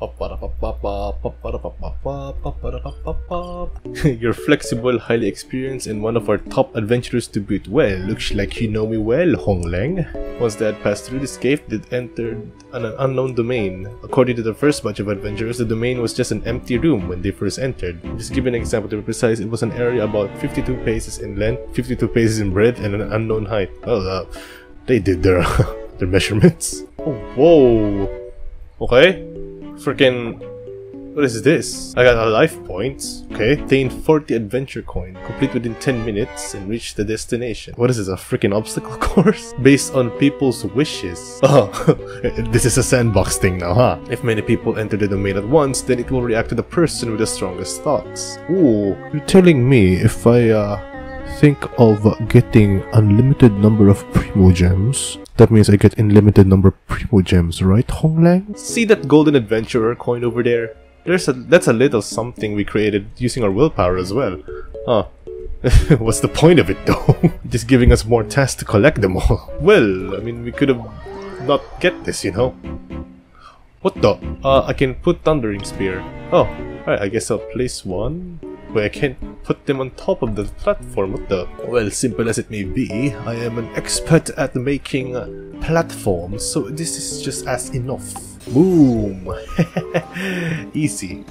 You're flexible, highly experienced, and one of our top adventurers to boot. Well, looks like you know me well, Hong Leng. Once they had passed through this cave, they'd entered an unknown domain. According to the first bunch of adventurers, the domain was just an empty room when they first entered. Just to give an example to be precise, it was an area about 52 paces in length, 52 paces in breadth, and an unknown height. Oh, they did their measurements. Oh, whoa. Okay. Freaking, what is this? I got a life point. Okay, gain 40 adventure coin. Complete within 10 minutes and reach the destination. What is this, a freaking obstacle course? Based on people's wishes. Oh, this is a sandbox thing now, huh? If many people enter the domain at once, then it will react to the person with the strongest thoughts. Ooh, you're telling me if I think of getting unlimited number of primogems, that means I get unlimited number of primogems, right, Hong Leng? See that golden adventurer coin over there? That's a little something we created using our willpower as well. Huh. What's the point of it though? Just giving us more tasks to collect them all. Well, I mean, we could have not get this, you know? What the? I can put Thundering Spear. Oh, alright, I guess I'll place one. Where I can't put them on top of the platform, what the? Well, simple as it may be, I am an expert at making platforms, so this is just as enough. Boom! Easy.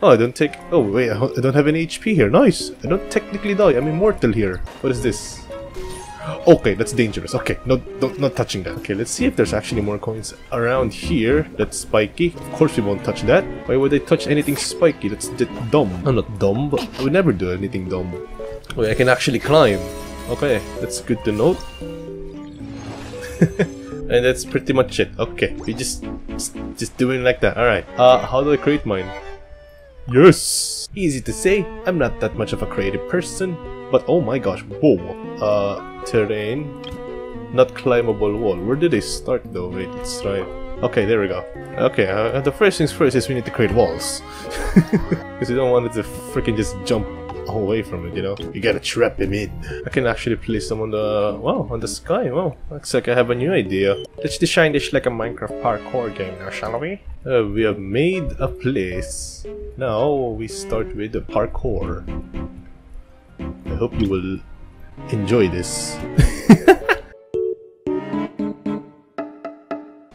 Oh, I don't take... Oh, wait, I don't have any HP here. Nice! I don't technically die, I'm immortal here. What is this? Okay, that's dangerous. Okay, not touching that. Okay, let's see if there's actually more coins around here. That's spiky. Of course we won't touch that. Why would I touch anything spiky? That's dumb. I'm not dumb, but I would never do anything dumb. Okay, I can actually climb. Okay, that's good to note. And that's pretty much it. Okay, we just doing like that. Alright, how do I create mine? Yes! Easy to say, I'm not that much of a creative person. But oh my gosh, whoa. Terrain. Not climbable wall. Where did they start though? Wait, let's try it. Okay, there we go. Okay, the first things first is we need to create walls. Because we don't want it to freaking just jump away from it, you know? You gotta trap him in. I can actually place them on the... Wow, on the sky. Wow, looks like I have a new idea. Let's design this like a Minecraft parkour game now, shall we? We have made a place. Now we start with the parkour. I hope you will enjoy this.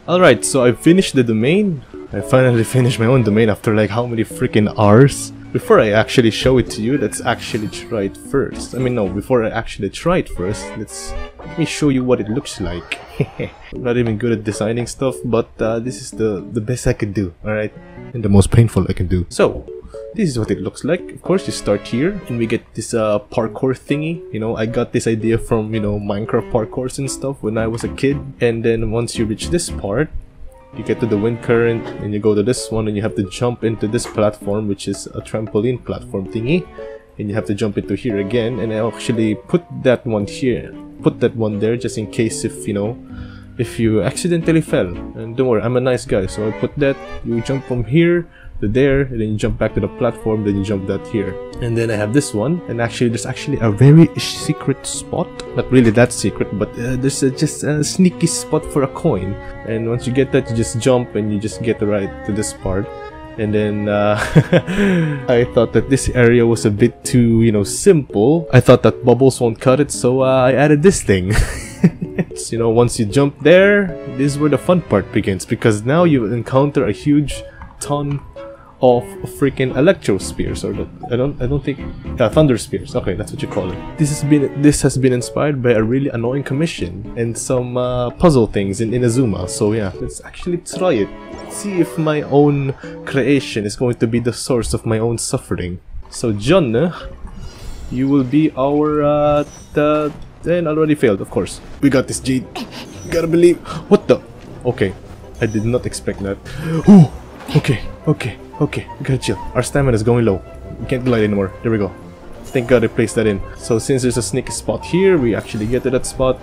Alright, so I finished the domain. I finally finished my own domain after like how many freaking hours? Before I actually show it to you, let's actually try it first. I mean, no, before I actually try it first, let me show you what it looks like. I'm not even good at designing stuff, but this is the best I could do, alright? And the most painful I can do. So, this is what it looks like. Of course, you start here, and we get this parkour thingy. You know, I got this idea from, you know, Minecraft parkours and stuff when I was a kid. And then once you reach this part, you get to the wind current, and you go to this one, and you have to jump into this platform, which is a trampoline platform thingy. And you have to jump into here again, and I actually put that one here. Put that one there, just in case if, you know, if you accidentally fell. And don't worry, I'm a nice guy, so I put that, you jump from here to there, and then you jump back to the platform, then you jump that here. And then I have this one, and actually there's actually a very secret spot, not really that secret, but there's just a sneaky spot for a coin. And once you get that, you just jump and you just get right to this part. And then I thought that this area was a bit too, you know, simple. I thought that bubbles won't cut it, so I added this thing. You know, once you jump there, this is where the fun part begins, because now you encounter a huge ton of freaking electro spears, or the, I don't think thunder spears. Okay, that's what you call it. This has been inspired by a really annoying commission and some puzzle things in Inazuma. So yeah, let's actually try it. See if my own creation is going to be the source of my own suffering. So John, you will be our and already failed, of course. We got this, G. Gotta believe. What the? Okay, I did not expect that. Ooh. Okay, we gotta chill. Our stamina is going low. We can't glide anymore. There we go. Thank God I placed that in. So since there's a sneaky spot here, we actually get to that spot.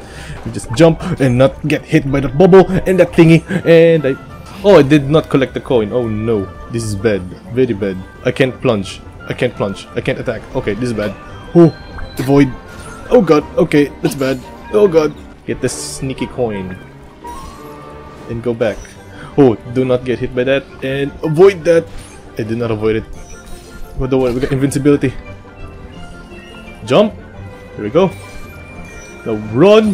We just jump and not get hit by the bubble and that thingy. And I... Oh, I did not collect the coin. Oh no. This is bad. Very bad. I can't plunge. I can't plunge. I can't attack. Okay, this is bad. Oh, the void. Oh god. Okay, that's bad. Oh god. Get this sneaky coin. And go back. Oh, do not get hit by that and avoid that. I did not avoid it. But don't worry, we got invincibility. Jump. Here we go. Now run.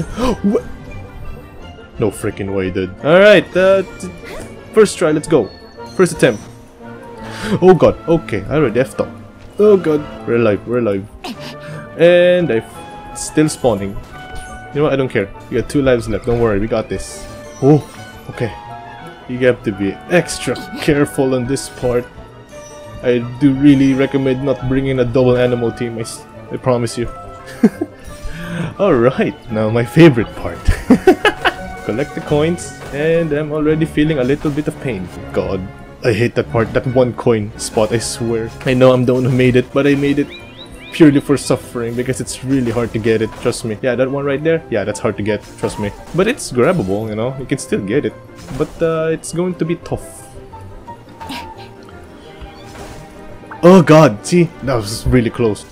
No freaking way, dude. Alright, first try, let's go. First attempt. Oh god, okay, I already effed up. Oh god, we're alive, we're alive. And I'm still spawning. You know what, I don't care. We got 2 lives left, don't worry, we got this. Oh, okay. You have to be extra careful on this part. I do really recommend not bringing a double animal team, I promise you. Alright, now my favorite part. Collect the coins, and I'm already feeling a little bit of pain. God, I hate that part, that one coin spot, I swear. I know I'm the one who made it, but I made it purely for suffering because it's really hard to get it, trust me. Yeah, that one right there, yeah, that's hard to get, trust me. But it's grabbable, you know, you can still get it. But it's going to be tough. Oh god, see, that was really close.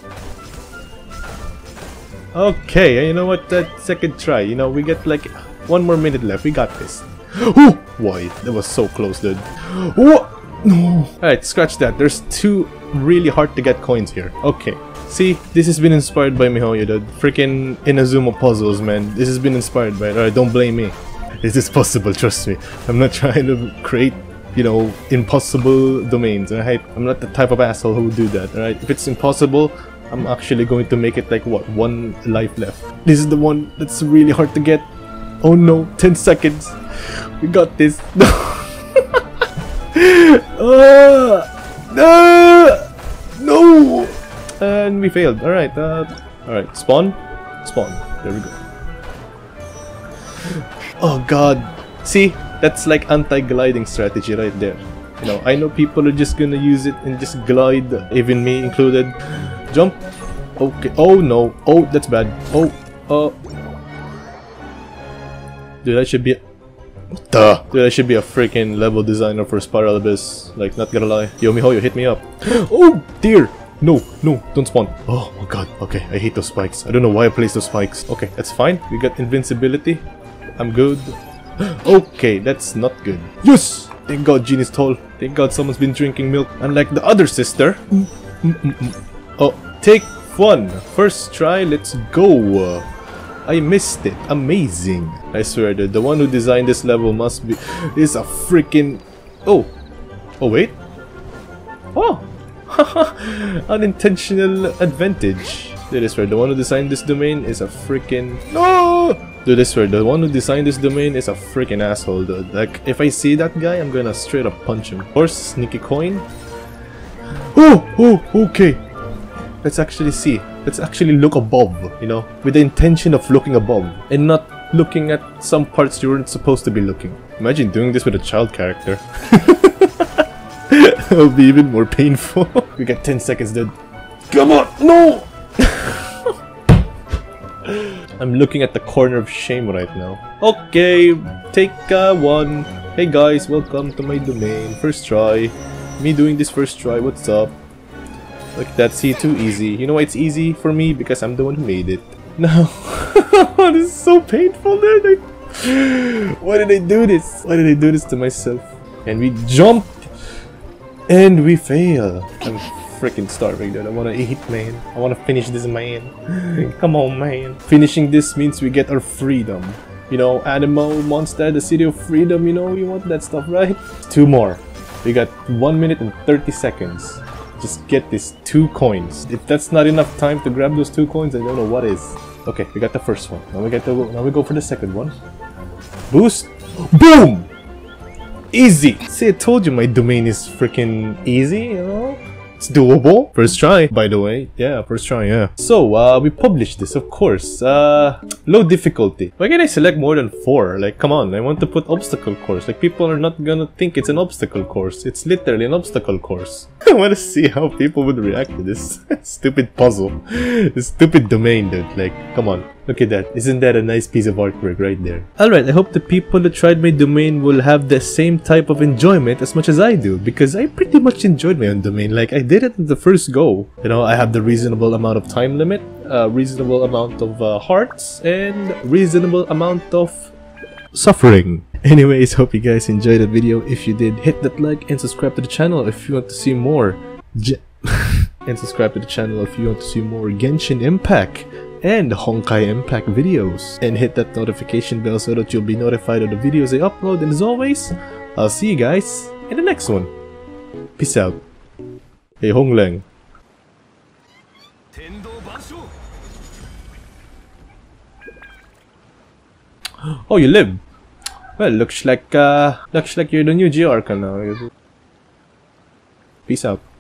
Okay, you know what, that second try, you know, we get like 1 more minute left, we got this. Ooh! Why? That was so close, dude. What? No. Alright, scratch that. There's 2 really hard to get coins here. Okay. See, this has been inspired by Mihoyo, dude. Freaking Inazuma puzzles, man. This has been inspired by it. Alright, don't blame me. This is possible, trust me. I'm not trying to create, you know, impossible domains, alright? I'm not the type of asshole who would do that, alright? If it's impossible, I'm actually going to make it like, what, 1 life left. This is the one that's really hard to get. Oh no, 10 seconds. We got this. No. No. And we failed. All right. All right. Spawn. Spawn. There we go. Oh god. See, that's like anti-gliding strategy right there. You know, I know people are just gonna use it and just glide, even me included. Jump. Okay. Oh no. Oh, that's bad. Oh. Dude, I should be Dude, I should be a freaking level designer for Spiral Abyss. Like, not gonna lie. Yo, Mihoyo, hit me up. Oh, dear. No, no, don't spawn. Oh, my god. Okay, I hate those spikes. I don't know why I placed those spikes. Okay, that's fine. We got invincibility. I'm good. Okay, that's not good. Yes! Thank god Jean is tall. Thank god someone's been drinking milk. Unlike the other sister. Oh, take one. First try, let's go. I missed it. Amazing. I swear, dude, the one who designed this level must be... is a freaking... Oh. Oh, wait. Oh. Unintentional advantage. Dude, I swear, the one who designed this domain is a freaking... No! Dude, I swear, the one who designed this domain is a freaking asshole, dude. Like, if I see that guy, I'm gonna straight up punch him. Of course, sneaky coin. Oh! Oh, okay. Let's actually see. Let's actually look above, you know, with the intention of looking above and not looking at some parts you weren't supposed to be looking. Imagine doing this with a child character. That would be even more painful. We got 10 seconds, dude. Come on! No! I'm looking at the corner of shame right now. Okay, take one. Hey guys, welcome to my domain. First try. Me doing this first try, what's up? Like that's too easy. You know why it's easy for me? Because I'm the one who made it. No. This is so painful, dude. Why did I do this? Why did I do this to myself? And we jumped. And we fail. I'm freaking starving, dude. I wanna eat, man. I wanna finish this, man. Come on, man. Finishing this means we get our freedom. You know, Animal, Monster, the City of Freedom. You know, you want that stuff, right? 2 more. We got 1 minute and 30 seconds. Just get these 2 coins. If that's not enough time to grab those 2 coins, I don't know what is. Okay, we got the first one. Now we get to now we go for the second one. Boost. Boom! Easy! See, I told you my domain is freaking easy, you know? It's doable. First try, by the way. Yeah, first try, yeah. So, we published this, of course. Low difficulty. Why can't I select more than 4? Like, come on, I want to put obstacle course. Like, people are not gonna think it's an obstacle course. It's literally an obstacle course. I wanna see how people would react to this stupid puzzle. This stupid domain, dude. Like, come on. Look at that. Isn't that a nice piece of artwork right there? Alright, I hope the people that tried my domain will have the same type of enjoyment as much as I do, because I pretty much enjoyed my own domain. Like, I did it at the first go. You know, I have the reasonable amount of time limit, reasonable amount of hearts, and reasonable amount of suffering. Anyways, hope you guys enjoyed the video. If you did, hit that like and subscribe to the channel if you want to see more. And subscribe to the channel if you want to see more Genshin Impact and Honkai Impact videos. And hit that notification bell so that you'll be notified of the videos I upload. And as always, I'll see you guys in the next one. Peace out. Hey Hong Leng. Oh, you live. Well, looks like you're the new GR. Peace out.